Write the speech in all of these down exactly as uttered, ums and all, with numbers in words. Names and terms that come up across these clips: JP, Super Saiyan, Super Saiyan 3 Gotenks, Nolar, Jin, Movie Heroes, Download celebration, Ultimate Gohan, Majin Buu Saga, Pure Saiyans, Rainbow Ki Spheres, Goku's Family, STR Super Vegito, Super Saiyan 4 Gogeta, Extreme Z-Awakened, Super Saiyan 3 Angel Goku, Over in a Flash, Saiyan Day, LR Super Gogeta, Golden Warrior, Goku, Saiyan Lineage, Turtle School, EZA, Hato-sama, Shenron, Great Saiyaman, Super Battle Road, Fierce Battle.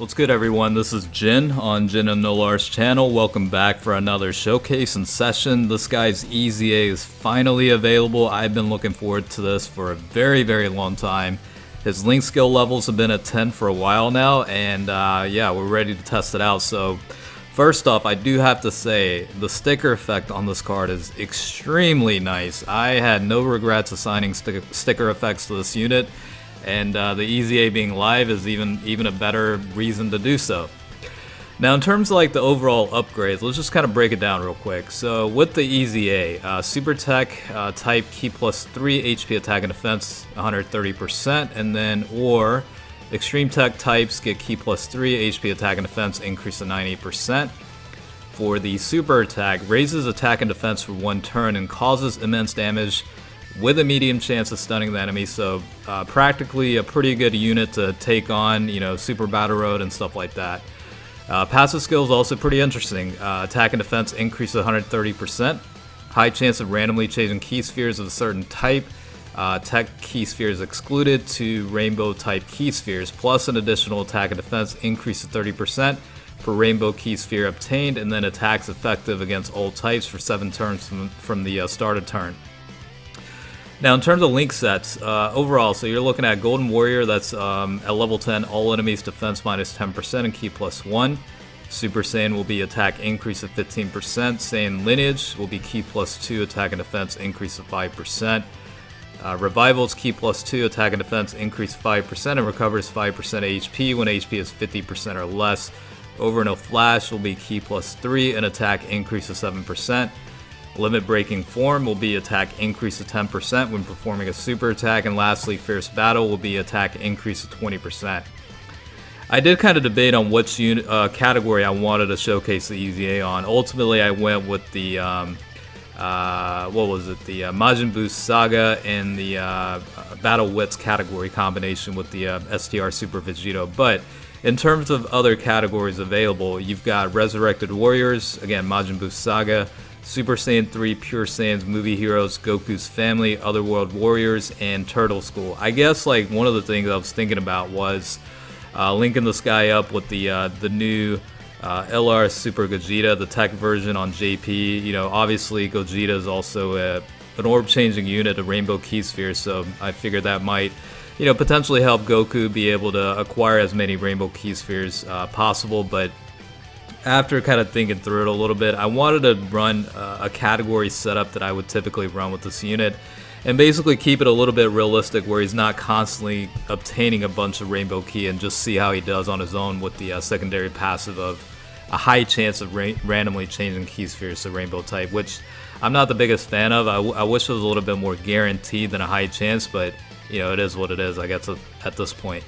What's good, everyone? This is Jin on Jin and Nolar's channel. Welcome back for another showcase and session. This guy's E Z A is finally available. I've been looking forward to this for a very, very long time. His link skill levels have been at ten for a while now, and uh, yeah, we're ready to test it out. So first off, I do have to say the sticker effect on this card is extremely nice. I had no regrets assigning sti- sticker effects to this unit. And uh, the E Z A being live is even even a better reason to do so. Now, in terms of like the overall upgrades, let's just kind of break it down real quick. So with the E Z A, uh, Super Tech uh, type key plus three H P attack and defense one hundred thirty percent, and then or Extreme Tech types get key plus three H P attack and defense increase to ninety percent. For the Super Attack, raises attack and defense for one turn and causes immense damage with a medium chance of stunning the enemy, so uh, practically a pretty good unit to take on, you know, Super Battle Road and stuff like that. Uh, passive skill is also pretty interesting. Uh, attack and defense increase one hundred thirty percent. High chance of randomly changing key spheres of a certain type. Uh, tech key spheres excluded to rainbow type key spheres, plus an additional attack and defense increase to thirty percent for rainbow key sphere obtained, and then attacks effective against all types for seven turns from, from the uh, start of turn. Now, in terms of link sets, uh, overall, so you're looking at Golden Warrior, that's um, at level ten, all enemies defense minus ten percent and key plus one. Super Saiyan will be attack increase of fifteen percent. Saiyan Lineage will be key plus two, attack and defense increase of five percent. Uh, Revival's key plus two, attack and defense increase five percent and recovers five percent H P when H P is fifty percent or less. Over in a Flash will be key plus three, and attack increase of seven percent. Limit-Breaking Form will be attack increase to ten percent when performing a super attack, and lastly, Fierce Battle will be attack increase to twenty percent. I did kind of debate on which unit, uh, category I wanted to showcase the E Z A on. Ultimately, I went with the, um, uh, what was it, the uh, Majin Buu Saga and the uh, Battle Wits category combination with the uh, S T R Super Vegito, but in terms of other categories available, you've got Resurrected Warriors, again, Majin Buu Saga, Super Saiyan three, Pure Saiyans, Movie Heroes, Goku's Family, Otherworld Warriors, and Turtle School. I guess like one of the things I was thinking about was uh, linking this guy up with the uh, the new uh, L R Super Gogeta, the tech version on J P. You know, obviously Gogeta is also a, an orb-changing unit, a rainbow key sphere, so I figured that might, you know, potentially help Goku be able to acquire as many rainbow key spheres uh, possible, but after kind of thinking through it a little bit, I wanted to run uh, a category setup that I would typically run with this unit and basically keep it a little bit realistic where he's not constantly obtaining a bunch of rainbow key, and just see how he does on his own with the uh, secondary passive of a high chance of ra randomly changing key spheres to rainbow type, which I'm not the biggest fan of. I, w I wish it was a little bit more guaranteed than a high chance, but you know, it is what it is, I guess, at this point.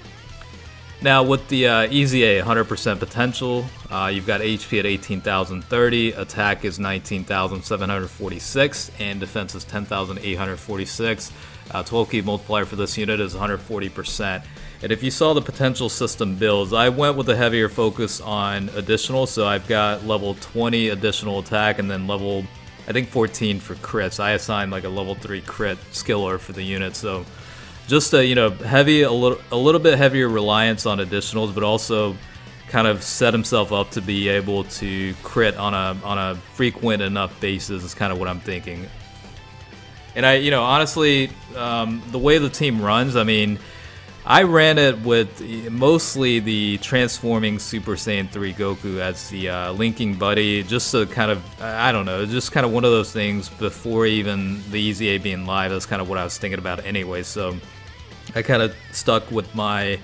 Now with the uh, E Z A, one hundred percent potential, uh, you've got H P at eighteen thousand thirty, attack is nineteen thousand seven hundred forty-six, and defense is ten thousand eight hundred forty-six. Uh, twelve key multiplier for this unit is one hundred forty percent. And if you saw the potential system builds, I went with a heavier focus on additional, so I've got level twenty additional attack, and then level, I think fourteen for crits. I assigned like a level three crit skiller for the unit, so just a, you know, heavy, a little, a little bit heavier reliance on additionals, but also kind of set himself up to be able to crit on a on a frequent enough basis is kind of what I'm thinking. And I, you know, honestly, um, the way the team runs, I mean, I ran it with mostly the transforming Super Saiyan three Goku as the uh, linking buddy, just to kind of, I don't know, just kind of one of those things before even the E Z A being live. That's kind of what I was thinking about anyway, so I kind of stuck with my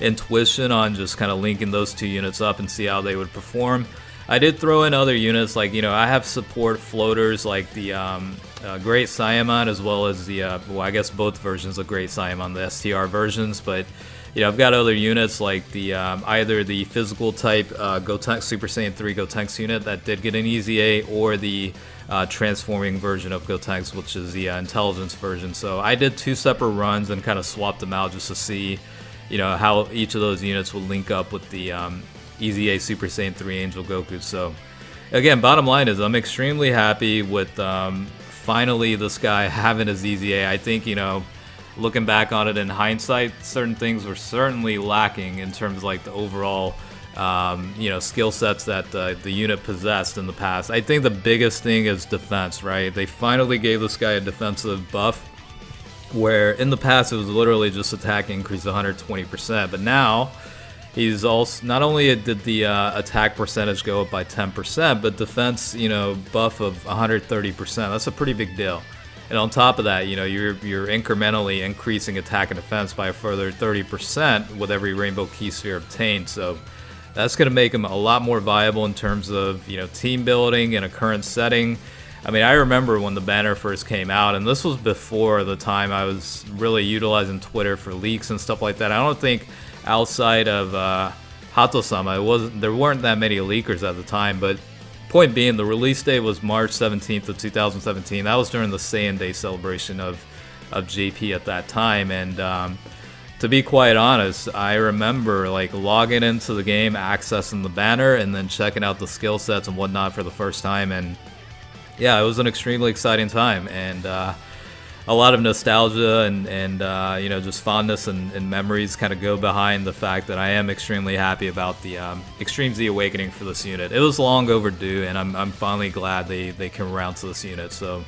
intuition on just kind of linking those two units up and see how they would perform. I did throw in other units, like, you know, I have support floaters like the um, uh, Great Saiyaman, as well as the, uh, well, I guess both versions of Great Saiyaman, the S T R versions, but, you know, I've got other units like the, um, either the physical type uh, Gotenks, Super Saiyan three Gotenks unit that did get an E Z A, or the uh, transforming version of Gotenks, which is the uh, intelligence version. So I did two separate runs and kind of swapped them out just to see, you know, how each of those units would link up with the um, E Z A Super Saiyan three Angel Goku. So again, bottom line is I'm extremely happy with um, finally this guy having his E Z A. I think, you know, looking back on it in hindsight, certain things were certainly lacking in terms of like the overall um, you know, skill sets that uh, the unit possessed in the past. I think the biggest thing is defense, right? They finally gave this guy a defensive buff, where in the past it was literally just attack increase one hundred twenty percent, but now he's also, not only did the uh, attack percentage go up by ten percent, but defense, you know, buff of one hundred thirty percent. That's a pretty big deal. And on top of that, you know, you're you're incrementally increasing attack and defense by a further thirty percent with every Rainbow Key Sphere obtained. So that's going to make him a lot more viable in terms of, you know, team building in a current setting. I mean, I remember when the banner first came out, and this was before the time I was really utilizing Twitter for leaks and stuff like that. I don't think outside of uh, Hato-sama, it wasn't, there weren't that many leakers at the time, but point being, the release date was March seventeenth of two thousand seventeen. That was during the Saiyan Day celebration of, of J P at that time, and um, to be quite honest, I remember like logging into the game, accessing the banner, and then checking out the skill sets and whatnot for the first time, and yeah, it was an extremely exciting time, and uh, a lot of nostalgia and, and uh, you know, just fondness and, and memories kind of go behind the fact that I am extremely happy about the um, Extreme Z-Awakening for this unit. It was long overdue, and I'm, I'm finally glad they, they came around to this unit. So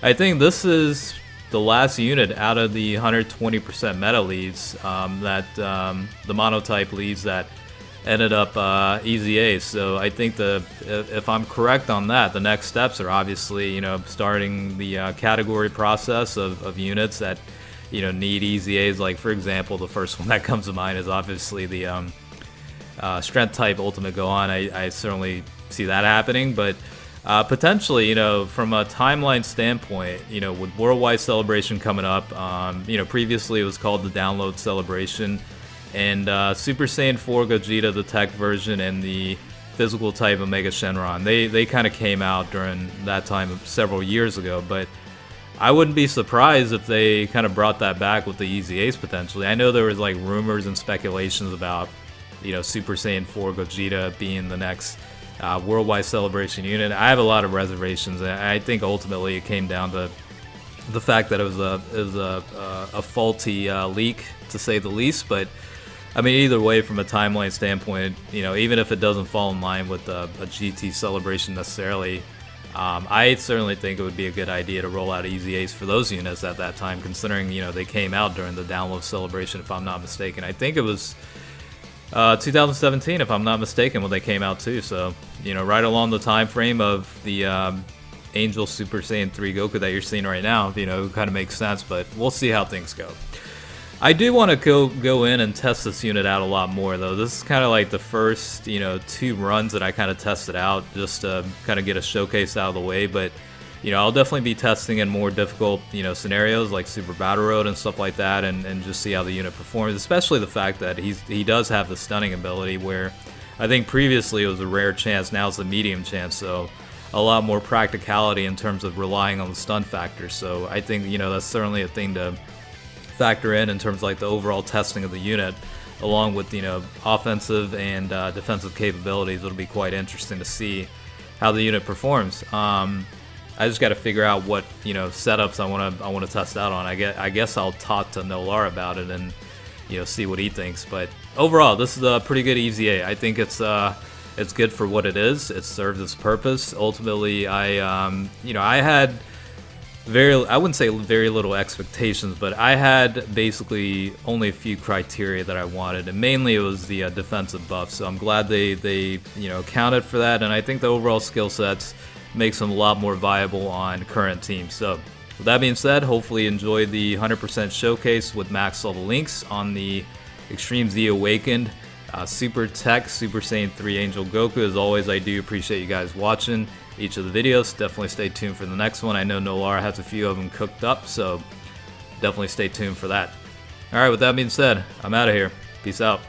I think this is the last unit out of the one hundred twenty percent meta leads um, that um, the monotype leads that ended up uh, E Z A. So I think the if I'm correct on that, the next steps are obviously, you know, starting the uh, category process of, of units that, you know, need E Z As. Like for example, the first one that comes to mind is obviously the um, uh, Strength type Ultimate Gohan. I, I certainly see that happening, but uh, potentially, you know, from a timeline standpoint, you know, with Worldwide Celebration coming up, um, you know, previously it was called the Download Celebration. And uh, Super Saiyan four Gogeta, the tech version, and the physical type Omega Shenron. They they kind of came out during that time several years ago, but I wouldn't be surprised if they kind of brought that back with the E Z As potentially. I know there was like rumors and speculations about, you know, Super Saiyan four Gogeta being the next uh, Worldwide Celebration unit. I have a lot of reservations, and I think ultimately it came down to the fact that it was a, it was a, a, a faulty uh, leak, to say the least, but I mean, either way, from a timeline standpoint, you know, even if it doesn't fall in line with a, a G T celebration necessarily, um, I certainly think it would be a good idea to roll out E Z As for those units at that time, considering, you know, they came out during the Download Celebration, if I'm not mistaken. I think it was uh, two thousand seventeen, if I'm not mistaken, when they came out too. So, you know, right along the time frame of the um, Angel Super Saiyan three Goku that you're seeing right now, you know, it kind of makes sense, but we'll see how things go. I do want to go go in and test this unit out a lot more though. This is kind of like the first, you know, two runs that I kind of tested out just to kind of get a showcase out of the way. But you know, I'll definitely be testing in more difficult, you know, scenarios like Super Battle Road and stuff like that, and, and just see how the unit performs. Especially the fact that he's he does have the stunning ability, where I think previously it was a rare chance, now it's a medium chance. So a lot more practicality in terms of relying on the stun factor. So I think, you know, that's certainly a thing to factor in in terms of like the overall testing of the unit, along with, you know, offensive and uh, defensive capabilities. It'll be quite interesting to see how the unit performs. Um, I just got to figure out what, you know, setups I want to I want to test out on. I guess I guess I'll talk to Nolar about it and, you know, see what he thinks. But overall, this is a pretty good E Z A. I think it's uh it's good for what it is. It serves its purpose. Ultimately, I um you know I had. Very, I wouldn't say very little expectations, but I had basically only a few criteria that I wanted, and mainly it was the uh, defensive buff. So I'm glad they, they you know, accounted for that, and I think the overall skill sets makes them a lot more viable on current teams. So with that being said, hopefully you enjoyed the one hundred percent showcase with max level links on the Extreme Z Awakened uh, Super Tech Super Saiyan three Angel Goku. As always, I do appreciate you guys watching each of the videos. Definitely stay tuned for the next one. I know Nolar has a few of them cooked up, so definitely stay tuned for that. Alright, with that being said, I'm out of here. Peace out.